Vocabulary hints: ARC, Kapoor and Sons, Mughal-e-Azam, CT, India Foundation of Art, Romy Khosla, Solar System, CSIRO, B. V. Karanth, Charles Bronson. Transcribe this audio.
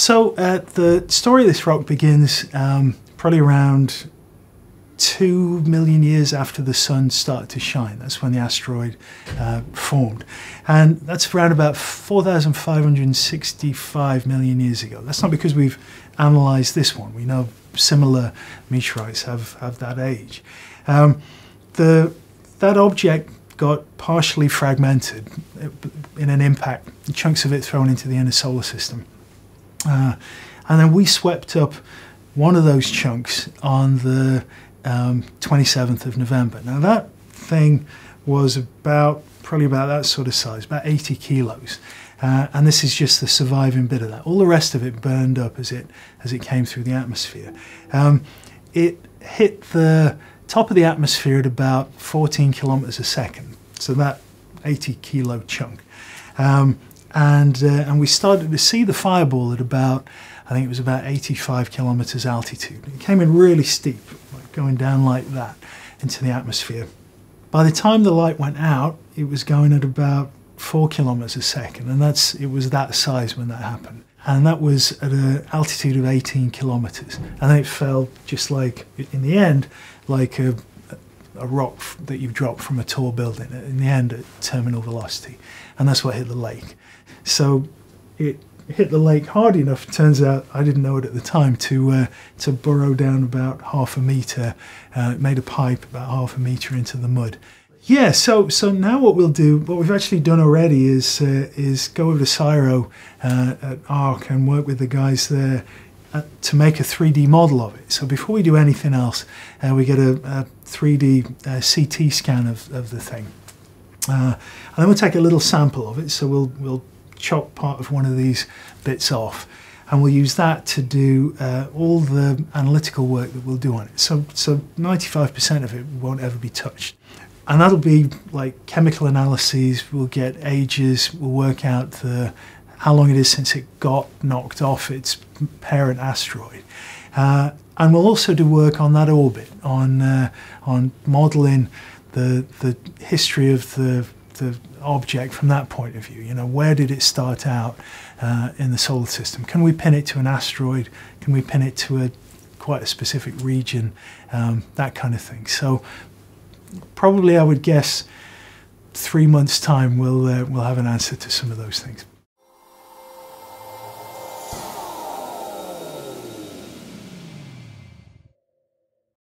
So the story of this rock begins probably around 2 million years after the sun started to shine. That's when the asteroid formed. And that's around about 4,565 million years ago. That's not because we've analyzed this one. We know similar meteorites have that age. That object got partially fragmented in an impact, chunks of it thrown into the inner solar system. And then we swept up one of those chunks on the 27th of November. Now that thing was probably about that sort of size, about 80 kilos. And this is just the surviving bit of that. All the rest of it burned up as it came through the atmosphere. It hit the top of the atmosphere at about 14 kilometers a second. So that 80 kilo chunk. And we started to see the fireball at about, I think it was about 85 kilometers altitude. It came in really steep, like going down like that into the atmosphere. By the time the light went out, it was going at about 4 kilometers a second, and it was that size when that happened. And that was at an altitude of 18 kilometers. And then it fell just like, in the end, like a rock that you've dropped from a tall building. In the end, at terminal velocity. And that's what hit the lake. So it hit the lake hard enough, turns out, I didn't know it at the time, to burrow down about half a meter. It made a pipe about half a meter into the mud. Yeah, so now what we'll do, what we've actually done already is go over to CSIRO at ARC and work with the guys there to make a 3D model of it. So before we do anything else, we get a 3D CT scan of the thing. And then we'll take a little sample of it, so we'll chop part of one of these bits off, and we'll use that to do all the analytical work that we'll do on it. So 95% of it won't ever be touched. And that'll be like chemical analyses. We'll get ages, we'll work out how long it is since it got knocked off its parent asteroid. And we'll also do work on that orbit, on modeling the history of the object from that point of view. You know, where did it start out in the solar system? Can we pin it to an asteroid? Can we pin it to quite a specific region? That kind of thing. So probably I would guess 3 months' time we'll have an answer to some of those things.